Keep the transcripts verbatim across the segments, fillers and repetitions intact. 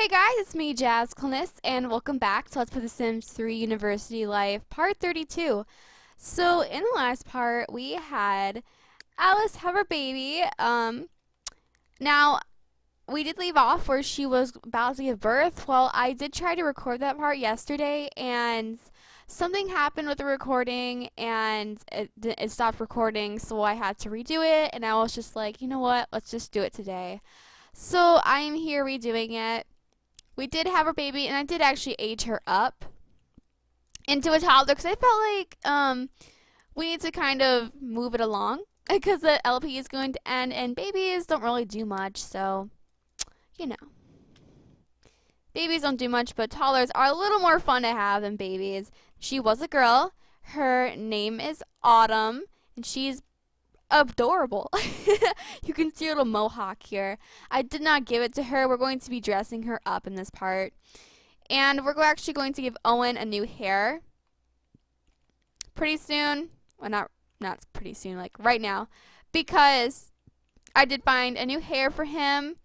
Hey guys, it's me, Jazzicalnes, and welcome back to Let's Play The Sims three University Life, part thirty-two. So, in the last part, we had Alice have her baby. Um, now, we did leave off where she was about to give birth. Well, I did try to record that part yesterday, and something happened with the recording, and it, it stopped recording, so I had to redo it, and I was just like, you know what, let's just do it today. So, I am here redoing it. We did have her baby, and I did actually age her up into a toddler because I felt like um, we need to kind of move it along because the L P is going to end, and babies don't really do much, so, you know. Babies don't do much, but toddlers are a little more fun to have than babies. She was a girl. Her name is Autumn, and she's adorable. You can see a little mohawk here. I did not give it to her. We're going to be dressing her up in this part, and we're actually going to give Owen a new hair pretty soon. Well, not not pretty soon, like right now, because I did find a new hair for him,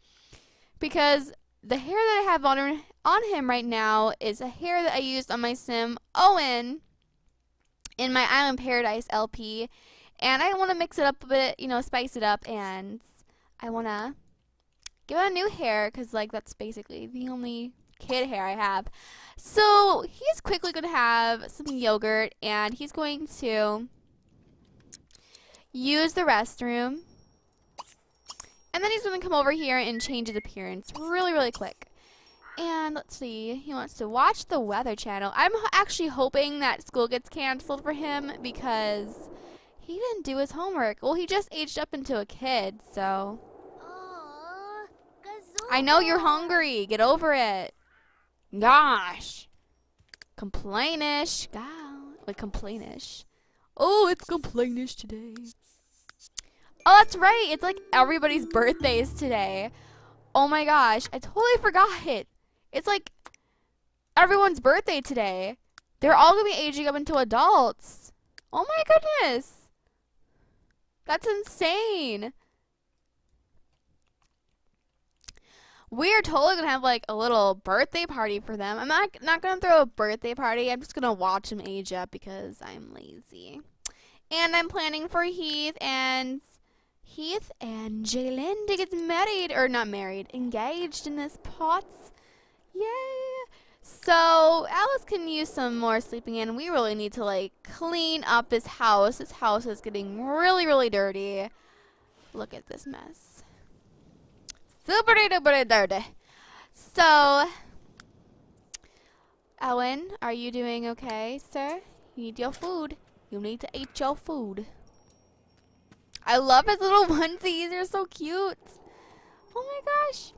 because the hair that I have on on him right now is a hair that I used on my sim Owen in my Island Paradise L P. And I want to mix it up a bit, you know, spice it up, and I want to give it a new hair because, like, that's basically the only kid hair I have. So he's quickly going to have some yogurt, and he's going to use the restroom. And then he's going to come over here and change his appearance really, really quick. And let's see, he wants to watch the Weather Channel. I'm actually hoping that school gets canceled for him because he didn't do his homework. Well, he just aged up into a kid, so. Aww, I know you're hungry. Get over it. Gosh. Complainish. God. Like, complainish. Oh, it's complainish today. Oh, that's right. It's like everybody's birthdays today. Oh my gosh. I totally forgot it. It's like everyone's birthday today. They're all going to be aging up into adults. Oh my goodness. That's insane. We're totally gonna have like a little birthday party for them. I'm not not gonna throw a birthday party. I'm just gonna watch them age up because I'm lazy. And I'm planning for Heath and Heath and Jailyn to get married, or not married, engaged in this pot. Yay! So Alice can use some more sleeping in. We really need to like clean up this house. This house is getting really, really dirty. Look at this mess. Super duper dirty. So, Owen, are you doing okay, sir? You need your food. You need to eat your food. I love his little onesies. They're so cute. Oh my gosh.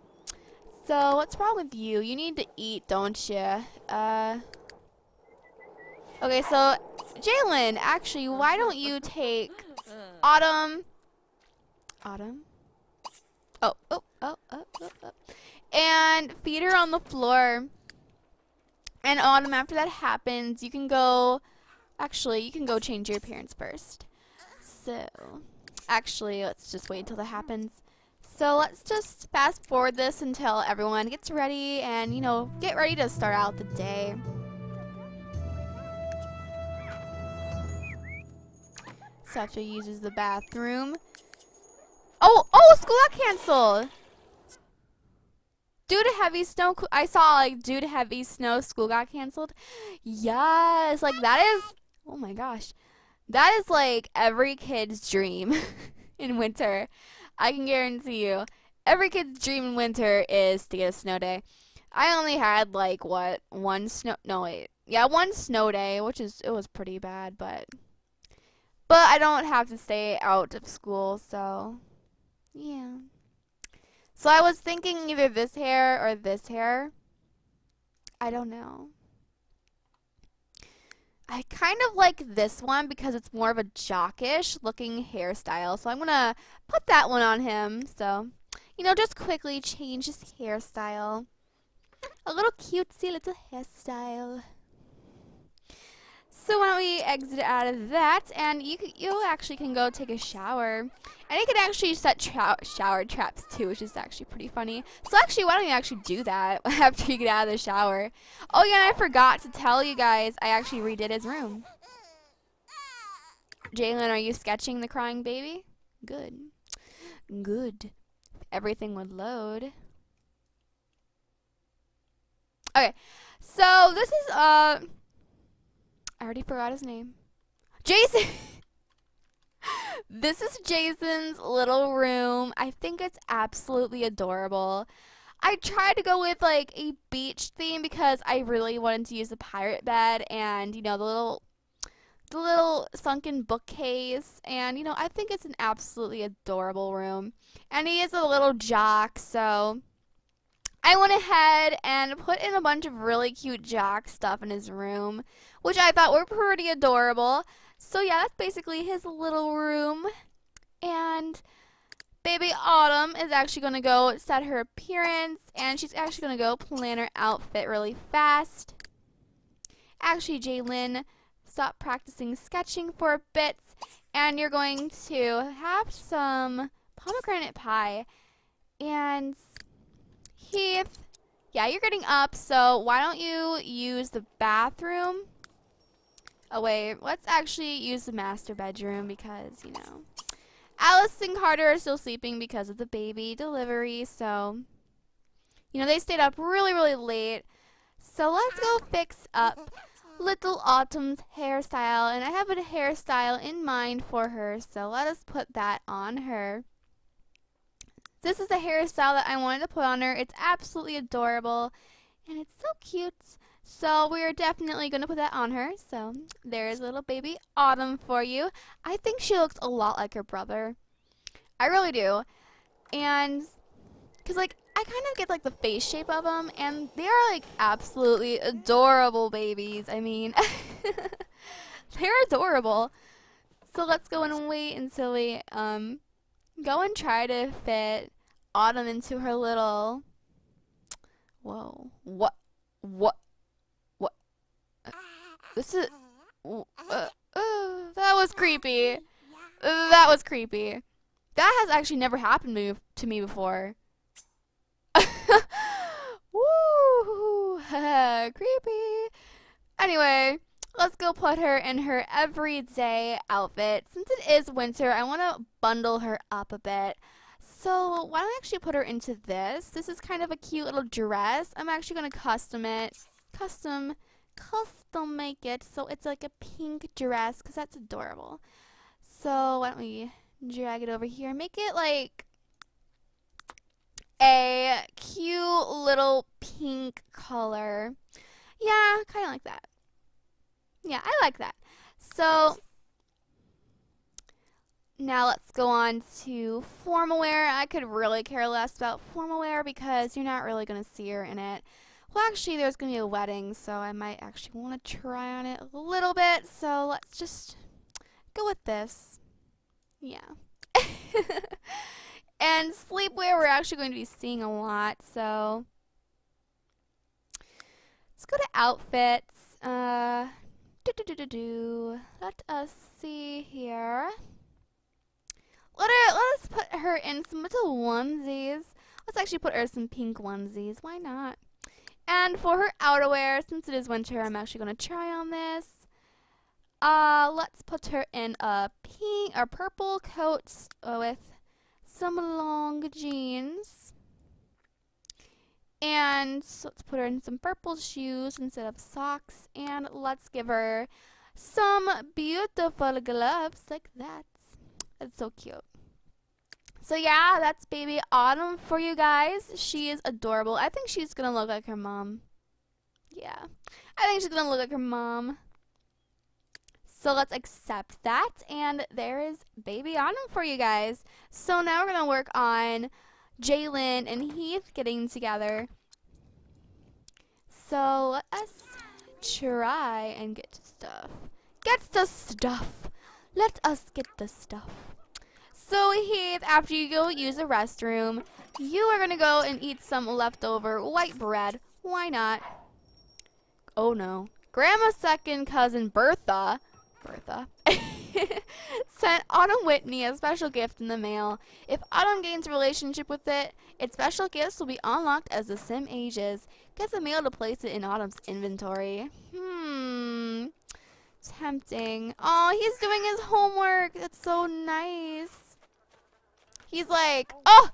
So, what's wrong with you? You need to eat, don't you? Uh, okay, so, Jailyn, actually, why don't you take Autumn? Autumn? Oh, oh, oh, oh, oh, oh. And feed her on the floor. And Autumn, after that happens, you can go, actually, you can go change your appearance first. So, actually, let's just wait until that happens. So let's just fast forward this until everyone gets ready and, you know, get ready to start out the day. Sasha uses the bathroom. Oh, oh, school got canceled. Due to heavy snow, I saw like due to heavy snow, school got canceled. Yes, like that is, oh my gosh. That is like every kid's dream in winter. I can guarantee you, every kid's dream in winter is to get a snow day. I only had, like, what, one snow, no, wait, yeah, one snow day, which is, it was pretty bad, but, but I don't have to stay out of school, so, yeah. So I was thinking either this hair or this hair. I don't know. I kind of like this one because it's more of a jockish looking hairstyle. So I'm going to put that one on him. So, you know, just quickly change his hairstyle. A little cutesy little hairstyle. So why don't we exit out of that, and you you actually can go take a shower. And it can actually set tra shower traps too, which is actually pretty funny. So actually, why don't you actually do that after you get out of the shower? Oh yeah, and I forgot to tell you guys, I actually redid his room. Jailyn, are you sketching the crying baby? Good. Good. Everything would load. Okay, so this is, uh, I already forgot his name. Jason! This is Jason's little room. I think it's absolutely adorable. I tried to go with, like, a beach theme because I really wanted to use the pirate bed and, you know, the little, the little sunken bookcase. And, you know, I think it's an absolutely adorable room. And he is a little jock, so I went ahead and put in a bunch of really cute jock stuff in his room, which I thought were pretty adorable. So yeah, that's basically his little room. And baby Autumn is actually going to go set her appearance, and she's actually going to go plan her outfit really fast. Actually, Jailyn, stop practicing sketching for a bit, and you're going to have some pomegranate pie. And Heath, yeah, you're getting up, so why don't you use the bathroom? Oh, wait, let's actually use the master bedroom because, you know, Alice and Carter are still sleeping because of the baby delivery, so, you know, they stayed up really, really late. So let's go fix up little Autumn's hairstyle, and I have a hairstyle in mind for her, so let us put that on her. This is a hairstyle that I wanted to put on her. It's absolutely adorable, and it's so cute. So we're definitely going to put that on her. So there's little baby Autumn for you. I think she looks a lot like her brother. I really do. And because, like, I kind of get, like, the face shape of them, and they are, like, absolutely adorable babies. I mean, they're adorable. So let's go and wait until we um, go and try to fit Autumn into her little, whoa, what, what, what, uh, this is, uh, uh, that was creepy, uh, that was creepy, that has actually never happened to me, to me before, woo, creepy. Anyway, let's go put her in her everyday outfit. Since it is winter, I want to bundle her up a bit. So why don't I actually put her into this? This is kind of a cute little dress. I'm actually going to custom it. Custom, custom make it. So it's like a pink dress because that's adorable. So why don't we drag it over here. Make it like a cute little pink color. Yeah, kind of like that. Yeah, I like that. So now let's go on to formal wear. I could really care less about formal wear because you're not really going to see her in it. Well, actually, there's going to be a wedding, so I might actually want to try on it a little bit. So let's just go with this. Yeah. And sleepwear, we're actually going to be seeing a lot. So let's go to outfits. Uh... Do, do, do, do. Let us see here. Let her, let us put her in some little onesies. Let's actually put her in some pink onesies. Why not? And for her outerwear, since it is winter, I'm actually going to try on this. Uh, let's put her in a pink or purple coat with some long jeans. And let's put her in some purple shoes instead of socks. And let's give her some beautiful gloves like that. It's so cute. So yeah, that's baby Autumn for you guys. She is adorable. I think she's going to look like her mom. Yeah. I think she's going to look like her mom. So let's accept that. And there is baby Autumn for you guys. So now we're going to work on Jailyn and Heath getting together. So let us try and get to stuff. Get the stuff. Let us get the stuff. So Heath, after you go use the restroom, you are going to go and eat some leftover white bread. Why not? Oh no. Grandma's second cousin, Bertha, Bertha, sent Autumn Whitney a special gift in the mail. If Autumn gains a relationship with it, its special gifts will be unlocked as the sim ages. Get the mail to place it in Autumn's inventory. Hmm. Tempting. Oh, he's doing his homework. That's so nice. He's like, oh,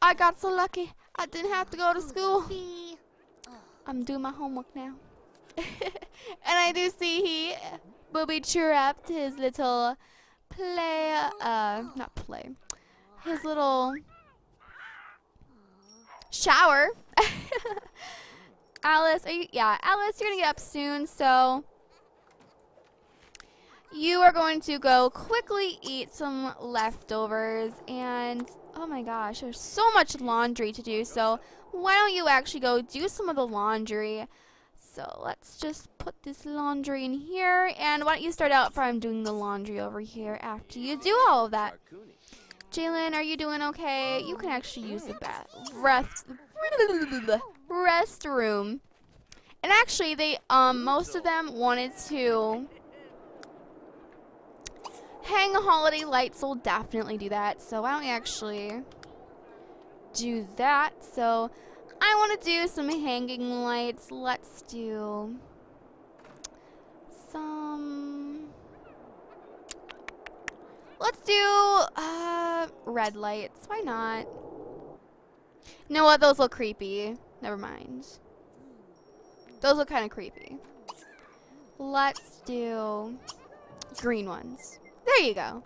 I got so lucky. I didn't have to go to school. I'm doing my homework now. And I do see he booby trapped his little play, uh, not play, his little shower. Alice, are you, yeah, Alice, you're gonna get up soon, so you are going to go quickly eat some leftovers. And oh my gosh, there's so much laundry to do, so why don't you actually go do some of the laundry? So let's just put this laundry in here, and why don't you start out from doing the laundry over here after you do all of that. Jailyn, are you doing okay? You can actually use the bath rest restroom. And actually, they um most of them wanted to hang a holiday light, so we'll definitely do that. So why don't we actually do that? So I want to do some hanging lights. Let's do some, let's do uh, red lights. Why not? You know what? Those look creepy. Never mind. Those look kind of creepy. Let's do green ones. There you go.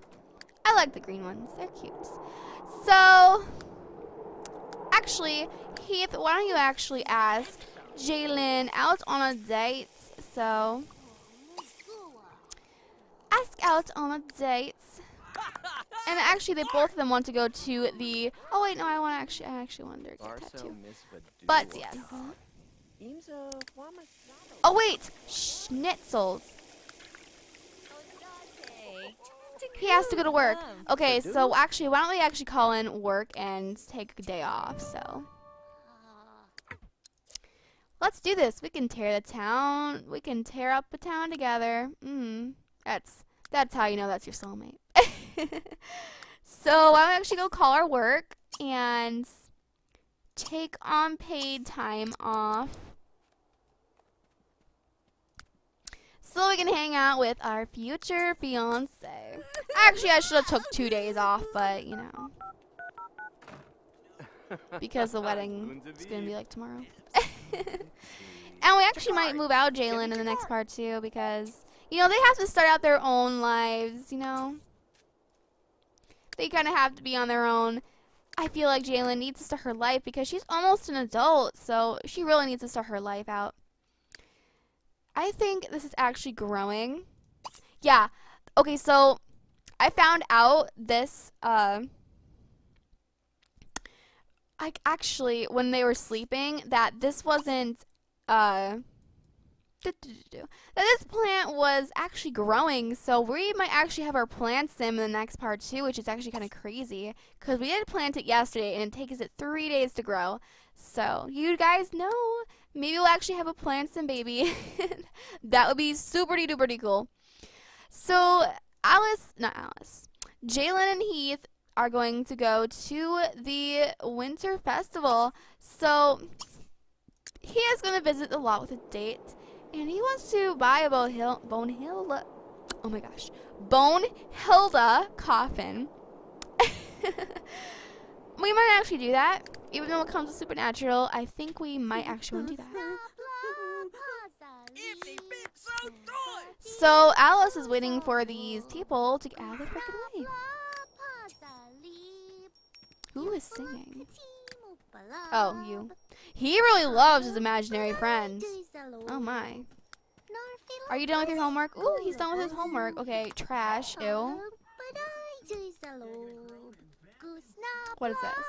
I like the green ones. They're cute. So actually, Heath, why don't you actually ask Jailyn out on a date? So, ask out on a date. And actually, they both of them want to go to the. Oh wait, no, I want to actually. I actually want to get a tattoo. But yes. Oh wait, schnitzels. He has to go to work. Okay, so actually, why don't we actually call in work and take a day off? So let's do this. We can tear the town. We can tear up the town together. Mm, that's that's how you know that's your soulmate. So why don't we actually go call our work and take unpaid time off, so we can hang out with our future fiance. Actually, I should have took two days off, but you know, because the wedding is gonna be like tomorrow. And we actually might move out Jailyn in the next part too, because you know they have to start out their own lives. You know, they kind of have to be on their own. I feel like Jailyn needs to start her life because she's almost an adult, so she really needs to start her life out. I think this is actually growing. Yeah. Okay, so I found out this, uh, I actually, when they were sleeping, that this wasn't, uh, that this plant was actually growing. So we might actually have our plant sim in the next part too, which is actually kind of crazy because we did plant it yesterday and it takes it three days to grow. So you guys know, maybe we'll actually have a plant sim baby. That would be super duper cool. So Alice, not Alice, Jailyn and Heath are going to go to the winter festival. So he is going to visit the lot with a date. And he wants to buy a Bone Hill, Bone Hill, oh my gosh, Bone Hilda coffin. We might actually do that, even though it comes with Supernatural. I think we might actually want to do that. So Alice is waiting for these people to get out of the freaking way. Who is singing? Oh, you. He really loves his imaginary friends. Oh my. Are you done with your homework? Ooh, he's done with his homework. Okay, trash. Ew. What is this?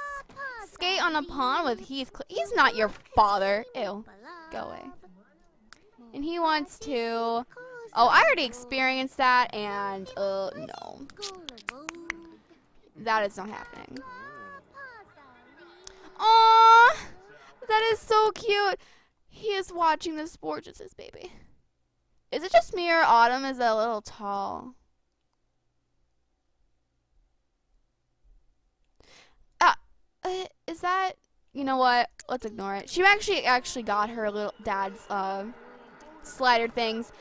Skate on a pond with Heath. He's not your father. Ew. Go away. And he wants to. Oh, I already experienced that, and uh, no. That is not happening. Aww, that is so cute. He is watching the sports with his baby. Is it just me or Autumn is a little tall? Ah, uh, is that, you know what? Let's ignore it. She actually actually got her little dad's uh, slider things.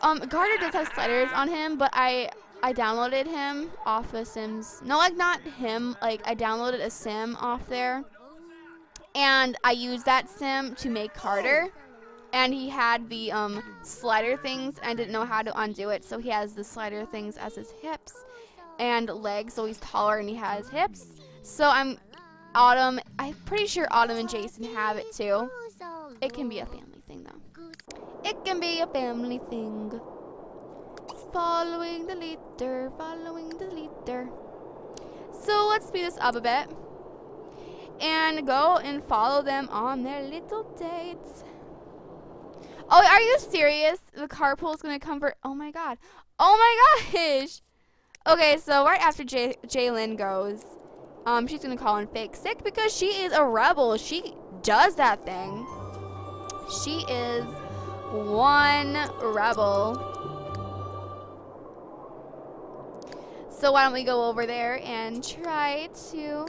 Um, Carter does have sliders on him, but I I downloaded him off of Sims. No, like not him. Like I downloaded a sim off there, and I used that sim to make Carter. And he had the um, slider things, and I didn't know how to undo it, so he has the slider things as his hips and legs, so he's taller and he has hips. So I'm Autumn, I'm pretty sure Autumn and Jason have it too. It can be a family thing though. It can be a family thing. Following the leader, following the leader. So let's speed this up a bit and go and follow them on their little dates. Oh, are you serious? The carpool is going to come for... Oh, my God. Oh, my gosh. Okay, so right after J Jailyn goes, um, she's going to call in fake sick because she is a rebel. She does that thing. She is one rebel. So why don't we go over there and try to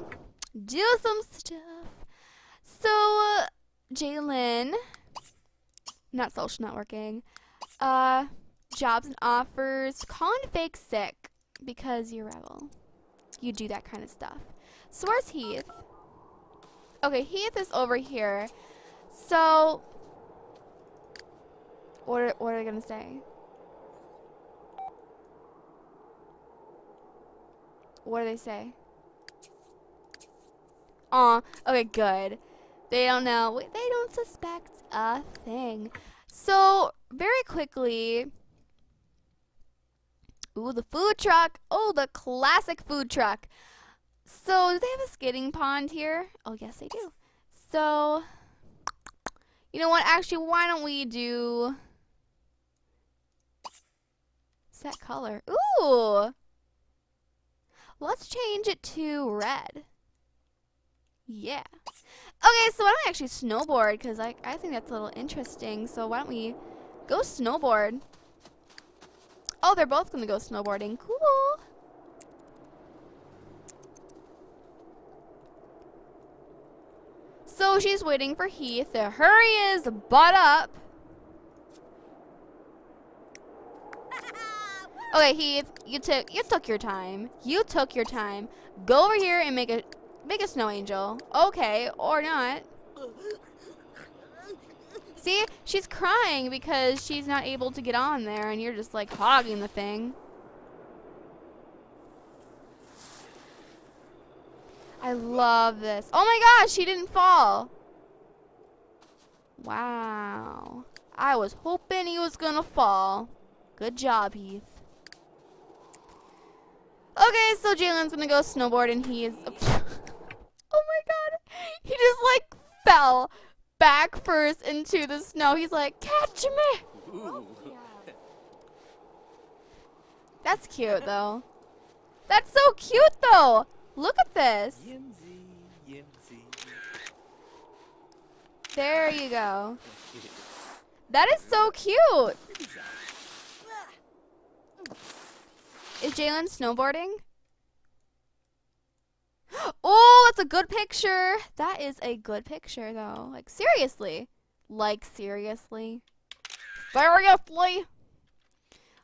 do some stuff. So, uh, Jailyn... Not social networking. Uh, jobs and offers. Call in fake sick because you're a rebel. You do that kind of stuff. So where's Heath? Okay, Heath is over here. So, what are, what are I gonna say? What do they say? Aw, okay, good. They don't know. They don't suspect a thing. So, very quickly. Ooh, the food truck. Oh, the classic food truck. So, do they have a skating pond here? Oh, yes, they do. So, you know what? Actually, why don't we do set color? Ooh. Let's change it to red. Yeah. Okay, so why don't I actually snowboard? Because I, I think that's a little interesting. So why don't we go snowboard? Oh, they're both going to go snowboarding. Cool. So she's waiting for Heath. The hurry is butt up. Okay, Heath, you took you took your time. You took your time. Go over here and make a... Make a snow angel. Okay, or not. See, she's crying because she's not able to get on there, and you're just like hogging the thing. I love this. Oh my gosh, she didn't fall. Wow. I was hoping he was gonna fall. Good job, Heath. Okay, so Jailyn's gonna go snowboard, and he is... Oh my God, he just like fell back first into the snow. He's like, catch me. Ooh. That's cute though. That's so cute though. Look at this. Yimzy, yimzy. There you go. That is so cute. Is Jailyn snowboarding? Oh, that's a good picture. That is a good picture, though. Like, seriously. Like, seriously. Seriously.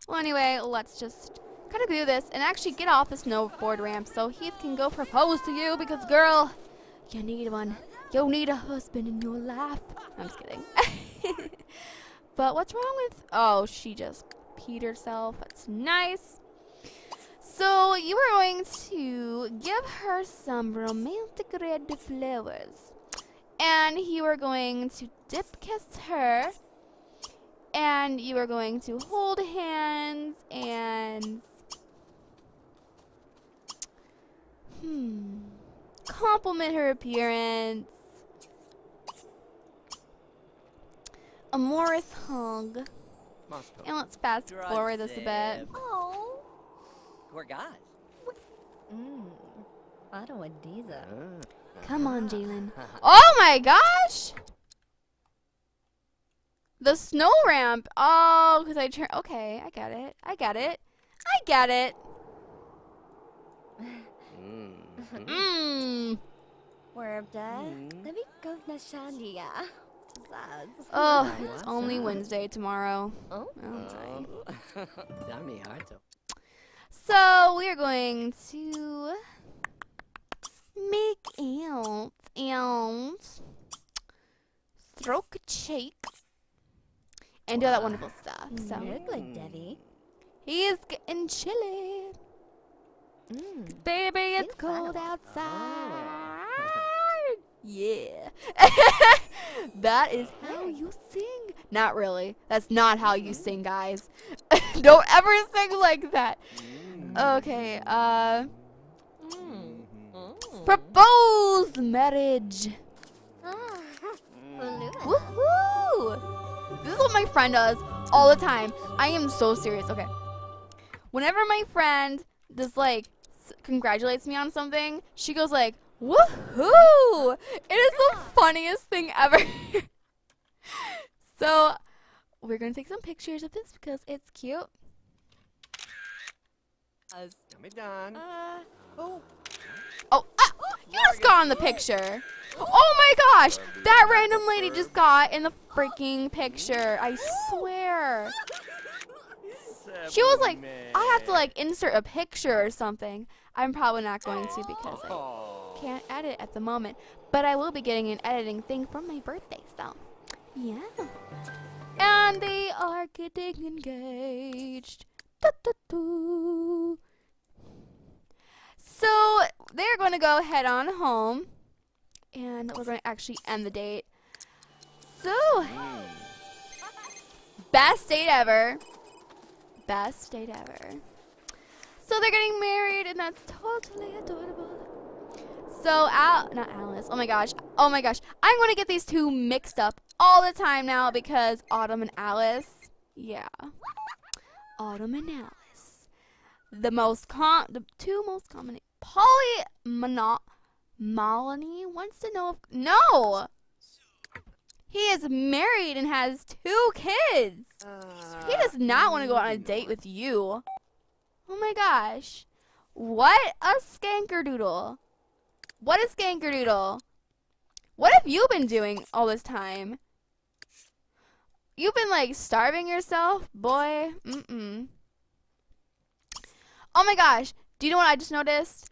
Well, anyway, let's just kind of do this and actually get off the snowboard ramp so Heath can go propose to you because, girl, you need one. You'll need a husband in your life. I'm just kidding. But what's wrong with... Oh, she just peed herself. That's nice. So, you are going to give her some romantic red flowers. And you are going to dip kiss her. And you are going to hold hands and... Hmm... Compliment her appearance. A Morris hug. And let's fast forward this a bit. Oh. We're God. Mm. I don't want Diza. Come on, Jailyn. Oh my gosh! The snow ramp. Oh, because I turned. Okay, I got it. I got it. I got it. Mmm. Oh, it's only Wednesday tomorrow. Oh. So we are going to make out and stroke a cheek and do all that wonderful stuff. So good, Debbie. He's getting chilly. Mm. Baby, it's cold outside. Oh. Yeah. That is how you sing. Not really. That's not how you sing, guys. Don't ever sing like that. Okay. Uh, propose marriage. Woohoo! This is what my friend does all the time. I am so serious. Okay. Whenever my friend just like s congratulates me on something, she goes like, woohoo! It is the funniest thing ever. So we're gonna take some pictures of this because it's cute. Uh, oh, oh, ah, you just got on the picture. Oh my gosh, that random lady just got in the freaking picture. I swear. She was like, I have to like insert a picture or something. I'm probably not going to because I can't edit at the moment. But I will be getting an editing thing for my birthday, so yeah. And they are getting engaged. Da, da, da. So they're going to go head on home. And we're going to actually end the date. So, best date ever. Best date ever. So they're getting married, and that's totally adorable. So Al, not Alice. Oh my gosh. Oh my gosh. I'm gonna get these two mixed up all the time now because Autumn and Alice. Yeah. Autumn and Alice. The most com, the two most common. Polly Mono, Molony wants to know if no. He is married and has two kids. Uh, he does not want to go on a date with you. Oh my gosh. What a skankerdoodle. What a skankerdoodle. What have you been doing all this time? You've been like starving yourself, boy. Mm-mm. Oh my gosh. Do you know what I just noticed?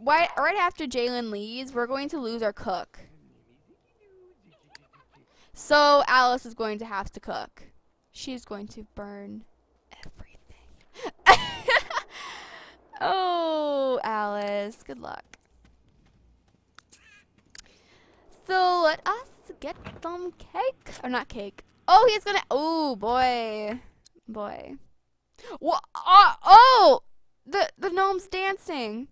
Why, right after Jailyn leaves, we're going to lose our cook. So Alice is going to have to cook. She's going to burn everything. Oh, Alice, good luck. So let us get some cake, or not cake. Oh, he's gonna, oh boy, boy. Wha uh, oh, the, the gnome's dancing.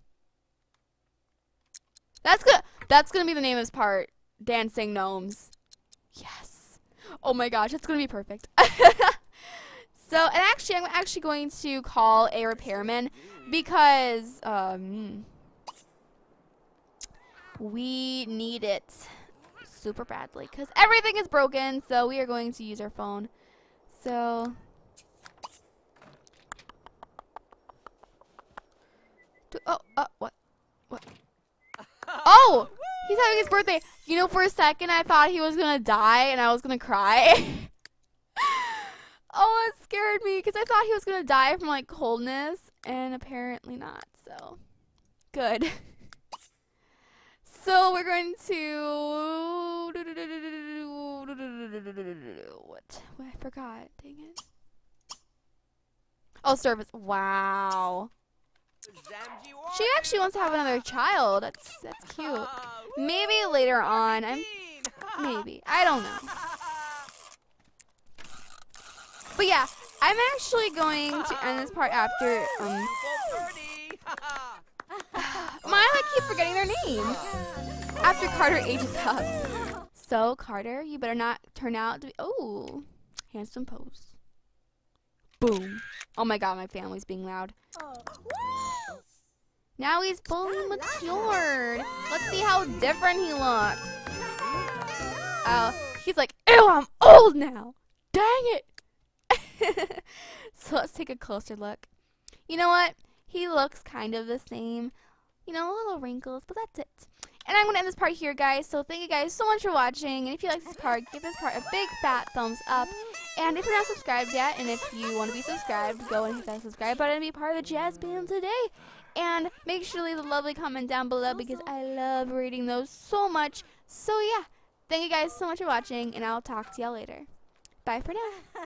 That's good. That's gonna be the name of this part, Dancing Gnomes. Yes. Oh my gosh, it's going to be perfect. So, and actually, I'm actually going to call a repairman because um, we need it super badly because everything is broken. So, we are going to use our phone. So, do, oh, uh, what? What? Oh! He's having his birthday. You know, for a second, I thought he was going to die and I was going to cry. Oh, it scared me because I thought he was going to die from, like, coldness. And apparently not, so. Good. So, we're going to... What? I forgot. Dang it. Oh, service. Wow. She actually wants to have another child. That's that's cute. Maybe later on. I'm, maybe. I don't know. But yeah, I'm actually going to end this part after. Um, I keep forgetting their names. After Carter ages up. So, Carter, you better not turn out to be. Oh, handsome pose. Boom. Oh my god, my family's being loud. Now he's fully matured. Let's see how different he looks. Oh, He's like, ew, I'm old now. Dang it. So let's take a closer look. You know what? He looks kind of the same. You know, little wrinkles, but that's it. And I'm going to end this part here, guys. So thank you guys so much for watching. And if you like this part, give this part a big fat thumbs up. And if you're not subscribed yet, and if you want to be subscribed, go and hit that subscribe button and be part of the Jazz Band today. And make sure to leave a lovely comment down below because I love reading those so much. So yeah, thank you guys so much for watching, and I'll talk to y'all later. Bye for now.